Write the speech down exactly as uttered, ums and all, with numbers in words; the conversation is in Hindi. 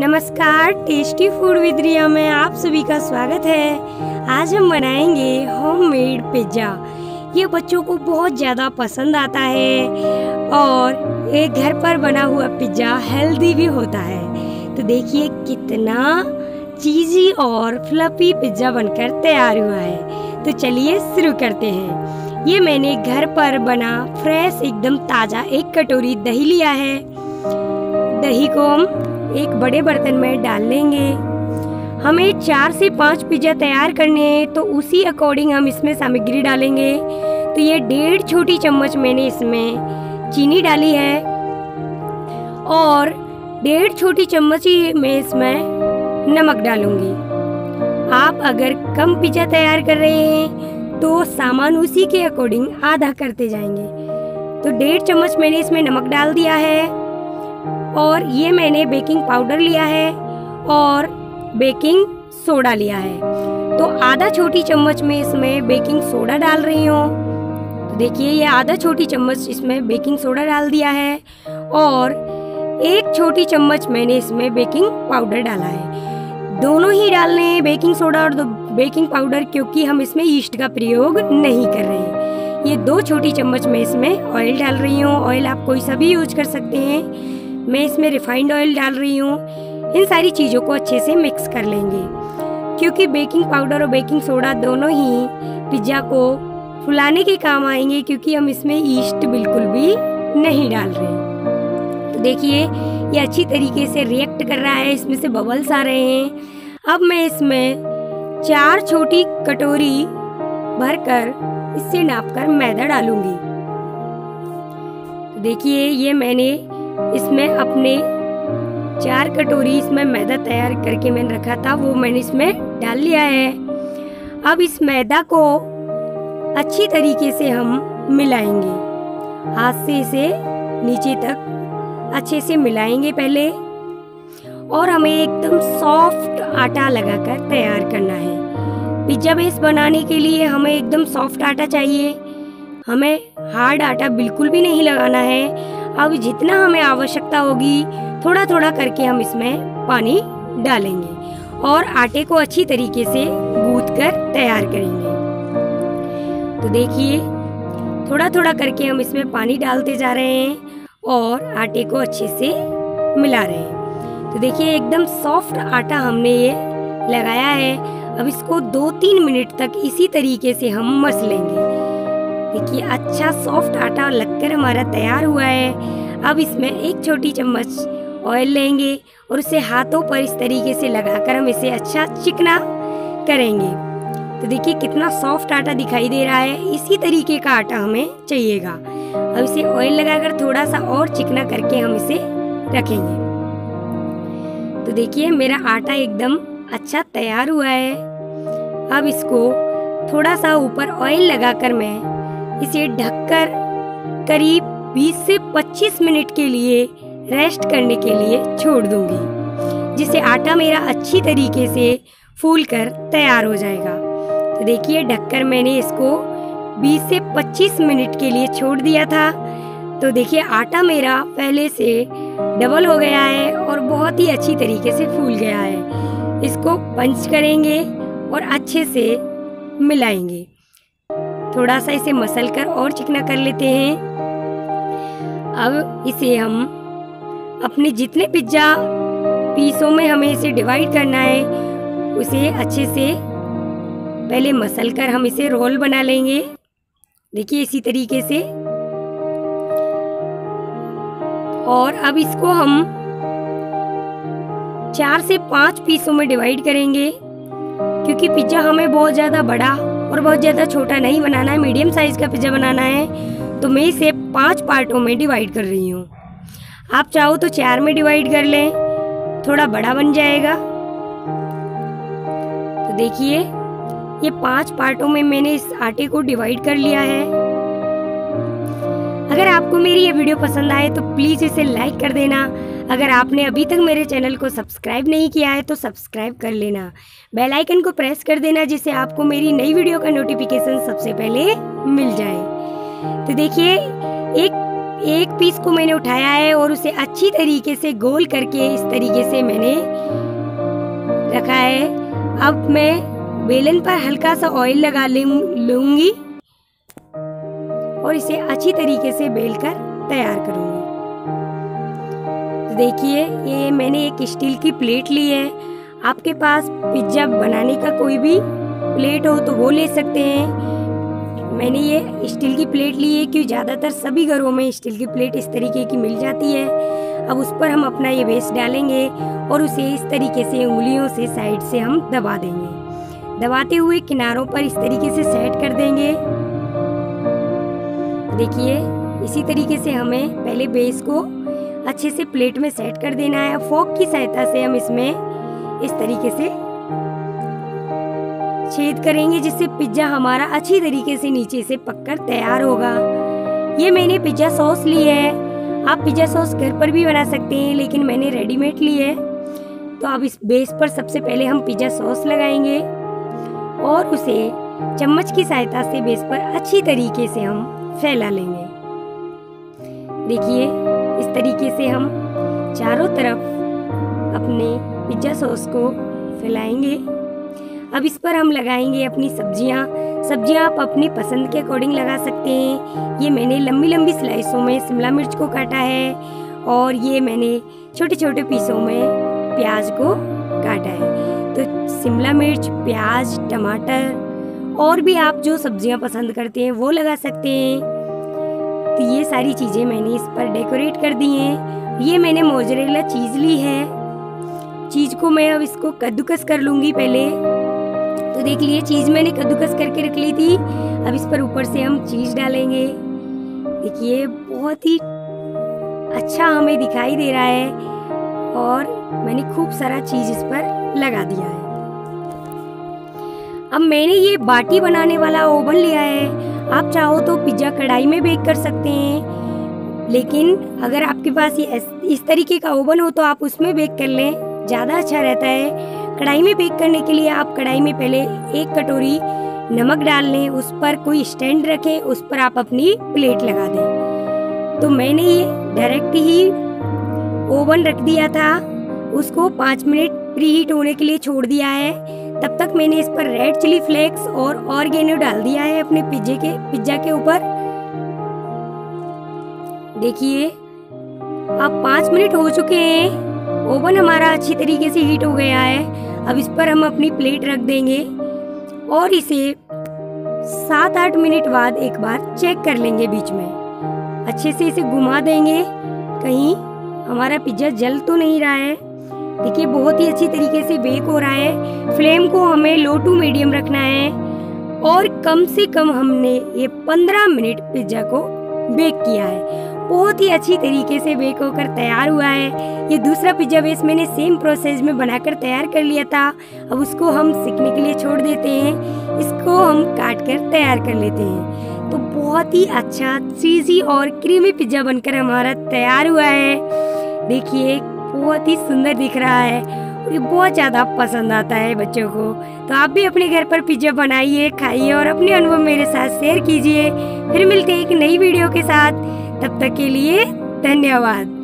नमस्कार, टेस्टी फूड विद रिया में आप सभी का स्वागत है। आज हम बनाएंगे होममेड पिज्ज़ा। ये बच्चों को बहुत ज़्यादा पसंद आता है और ये घर पर बना हुआ पिज्ज़ा हेल्दी भी होता है। तो देखिए कितना चीज़ी और फ्लफी पिज्ज़ा बनकर तैयार हुआ है। तो चलिए शुरू करते हैं। ये मैंने घर पर बना फ्रेश एकदम ताज़ा एक कटोरी दही लिया है। दही को हम एक बड़े बर्तन में डाल लेंगे। हमें चार से पाँच पिज्ज़ा तैयार करने हैं तो उसी अकॉर्डिंग हम इसमें सामग्री डालेंगे। तो ये डेढ़ छोटी चम्मच मैंने इसमें चीनी डाली है और डेढ़ छोटी चम्मच ही मैं इसमें नमक डालूंगी। आप अगर कम पिज्ज़ा तैयार कर रहे हैं तो सामान उसी के अकॉर्डिंग आधा करते जाएंगे। तो डेढ़ चम्मच मैंने इसमें नमक डाल दिया है और ये मैंने बेकिंग पाउडर लिया है और बेकिंग सोडा लिया है। तो आधा छोटी चम्मच में इसमें बेकिंग सोडा डाल रही हूँ। तो देखिए ये आधा छोटी चम्मच इसमें बेकिंग सोडा डाल दिया है और एक छोटी चम्मच मैंने इसमें बेकिंग पाउडर डाला है। दोनों ही डालने हैं, बेकिंग सोडा और बेकिंग पाउडर, क्योंकि हम इसमें यीस्ट का प्रयोग नहीं कर रहे हैं। ये दो छोटी चम्मच में इसमें ऑयल डाल रही हूँ। ऑयल आप कोई सा भी यूज कर सकते हैं। मैं इसमें रिफाइंड ऑयल डाल रही हूँ। इन सारी चीज़ों को अच्छे से मिक्स कर लेंगे, क्योंकि बेकिंग पाउडर और बेकिंग सोडा दोनों ही पिज्ज़ा को फुलाने के काम आएंगे, क्योंकि हम इसमें यीस्ट बिल्कुल भी नहीं डाल रहे। तो देखिए ये अच्छी तरीके से रिएक्ट कर रहा है, इसमें से बबल्स आ रहे हैं। अब मैं इसमें चार छोटी कटोरी भरकर इससे नापकर मैदा डालूँगी। तो देखिए ये मैंने इसमें अपने चार कटोरी इसमें मैदा तैयार करके मैंने रखा था, वो मैंने इसमें डाल लिया है। अब इस मैदा को अच्छी तरीके से हम मिलाएंगे, हाथ से इसे नीचे तक अच्छे से मिलाएंगे पहले, और हमें एकदम सॉफ्ट आटा लगाकर तैयार करना है। पिज्जा बेस बनाने के लिए हमें एकदम सॉफ्ट आटा चाहिए, हमें हार्ड आटा बिल्कुल भी नहीं लगाना है। अब जितना हमें आवश्यकता होगी थोड़ा थोड़ा करके हम इसमें पानी डालेंगे और आटे को अच्छी तरीके से गूंथ कर तैयार करेंगे। तो देखिए थोड़ा थोड़ा करके हम इसमें पानी डालते जा रहे हैं और आटे को अच्छे से मिला रहे हैं। तो देखिए एकदम सॉफ्ट आटा हमने ये लगाया है। अब इसको दो तीन मिनट तक इसी तरीके से हम मस लेंगे। देखिए अच्छा सॉफ्ट आटा लगकर हमारा तैयार हुआ है। अब इसमें एक छोटी चम्मच ऑयल लेंगे और उसे हाथों पर इस तरीके से लगाकर हम इसे अच्छा चिकना करेंगे। तो देखिए कितना सॉफ्ट आटा दिखाई दे रहा है, इसी तरीके का आटा हमें चाहिएगा। अब इसे ऑयल लगाकर थोड़ा सा और चिकना करके हम इसे रखेंगे। तो देखिए मेरा आटा एकदम अच्छा तैयार हुआ है। अब इसको थोड़ा सा ऊपर ऑयल लगाकर मैं इसे ढककर करीब बीस से पच्चीस मिनट के लिए रेस्ट करने के लिए छोड़ दूंगी, जिससे आटा मेरा अच्छी तरीके से फूलकर तैयार हो जाएगा। तो देखिए ढककर मैंने इसको बीस से पच्चीस मिनट के लिए छोड़ दिया था। तो देखिए आटा मेरा पहले से डबल हो गया है और बहुत ही अच्छी तरीके से फूल गया है। इसको पंच करेंगे और अच्छे से मिलाएंगे। थोड़ा सा इसे मसल कर और चिकना कर लेते हैं। अब इसे हम अपने जितने पिज्जा पीसों में हमें इसे डिवाइड करना है, उसे अच्छे से पहले मसल कर हम इसे रोल बना लेंगे। देखिए इसी तरीके से। और अब इसको हम चार से पाँच पीसों में डिवाइड करेंगे, क्योंकि पिज्जा हमें बहुत ज़्यादा बड़ा और बहुत ज़्यादा छोटा नहीं बनाना है, मीडियम साइज़ का पिज्ज़ा बनाना है। तो मैं इसे पांच पार्टों में डिवाइड कर रही हूँ। आप चाहो तो चार में डिवाइड कर लें, थोड़ा बड़ा बन जाएगा। तो देखिए ये पांच पार्टों में मैंने इस आटे को डिवाइड कर लिया है। अगर आपको मेरी ये वीडियो पसंद आए तो प्लीज़ इसे लाइक कर देना। अगर आपने अभी तक मेरे चैनल को सब्सक्राइब नहीं किया है तो सब्सक्राइब कर लेना। बेल आइकन को प्रेस कर देना, जिससे आपको मेरी नई वीडियो का नोटिफिकेशन सबसे पहले मिल जाए। तो देखिए एक एक पीस को मैंने उठाया है और उसे अच्छी तरीके से गोल करके इस तरीके से मैंने रखा है। अब मैं बेलन पर हल्का सा ऑयल लगा लूंगी और इसे अच्छी तरीके से बेलकर तैयार करूंगी। तो देखिए, ये मैंने एक स्टील की प्लेट ली है। आपके पास पिज्जा बनाने का कोई भी प्लेट हो तो वो ले सकते हैं। मैंने ये स्टील की प्लेट ली है क्योंकि ज़्यादातर सभी घरों में स्टील की प्लेट इस तरीके की मिल जाती है। अब उस पर हम अपना ये वेस्ट डालेंगे और उसे इस तरीके से उंगलियों से साइड से हम दबा देंगे। दबाते हुए किनारों पर इस तरीके से सेट कर देंगे। देखिए, इसी तरीके से हमें पहले बेस को अच्छे से प्लेट में सेट कर देना है। फोक की सहायता से हम इसमें इस तरीके से छेद करेंगे, जिससे पिज्जा हमारा अच्छी तरीके से नीचे से पककर तैयार होगा। ये मैंने पिज्जा सॉस ली है। आप पिज्जा सॉस घर पर भी बना सकते हैं, लेकिन मैंने रेडीमेड ली है। तो अब इस बेस पर सबसे पहले हम पिज्जा सॉस लगाएंगे और उसे चम्मच की सहायता से बेस पर अच्छी तरीके से हम फैला लेंगे। देखिए, इस तरीके से हम चारों तरफ अपने पिज्जा सॉस को फैलाएंगे। अब इस पर हम लगाएंगे अपनी सब्जियां। सब्जियां आप अपनी पसंद के अकॉर्डिंग लगा सकते हैं। ये मैंने लंबी लंबी स्लाइसों में शिमला मिर्च को काटा है और ये मैंने छोटे छोटे पीसों में प्याज को काटा है। तो शिमला मिर्च, प्याज, टमाटर और भी आप जो सब्जियां पसंद करते हैं वो लगा सकते हैं। तो ये सारी चीज़ें मैंने इस पर डेकोरेट कर दी हैं। ये मैंने मोजरेला चीज़ ली है। चीज़ को मैं अब इसको कद्दूकस कर लूँगी पहले। तो देख लिए, चीज़ मैंने कद्दूकस करके रख ली थी। अब इस पर ऊपर से हम चीज़ डालेंगे। देखिए, बहुत ही अच्छा हमें दिखाई दे रहा है और मैंने खूब सारा चीज़ इस पर लगा दिया है। अब मैंने ये बाटी बनाने वाला ओवन लिया है। आप चाहो तो पिज्ज़ा कढ़ाई में बेक कर सकते हैं, लेकिन अगर आपके पास ये इस तरीके का ओवन हो तो आप उसमें बेक कर लें, ज़्यादा अच्छा रहता है। कढ़ाई में बेक करने के लिए आप कढ़ाई में पहले एक कटोरी नमक डाल लें, उस पर कोई स्टैंड रखें, उस पर आप अपनी प्लेट लगा दें। तो मैंने ये डायरेक्ट ही ओवन रख दिया था, उसको पाँच मिनट प्री हीट होने के लिए छोड़ दिया है। तब तक मैंने इस पर रेड चिली फ्लेक्स और ऑरिगेनो डाल दिया है अपने पिज्जे के पिज्जा के ऊपर। देखिए, अब पाँच मिनट हो चुके हैं, ओवन हमारा अच्छी तरीके से हीट हो गया है। अब इस पर हम अपनी प्लेट रख देंगे और इसे सात आठ मिनट बाद एक बार चेक कर लेंगे। बीच में अच्छे से इसे घुमा देंगे, कहीं हमारा पिज्ज़ा जल तो नहीं रहा है। देखिए, बहुत ही अच्छी तरीके से बेक हो रहा है। फ्लेम को हमें लो टू मीडियम रखना है और कम से कम हमने ये पंद्रह मिनट पिज्ज़ा को बेक किया है। बहुत ही अच्छी तरीके से बेक होकर तैयार हुआ है। ये दूसरा पिज्जा बेस मैंने सेम प्रोसेस में बनाकर तैयार कर लिया था। अब उसको हम सिकने के लिए छोड़ देते हैं। इसको हम काट कर तैयार कर लेते हैं। तो बहुत ही अच्छा चीज़ी और क्रीमी पिज्ज़ा बनकर हमारा तैयार हुआ है। देखिए, बहुत ही सुंदर दिख रहा है और ये बहुत ज़्यादा पसंद आता है बच्चों को। तो आप भी अपने घर पर पिज्जा बनाइए, खाइए और अपने अनुभव मेरे साथ शेयर कीजिए। फिर मिलते हैं एक नई वीडियो के साथ। तब तक के लिए धन्यवाद।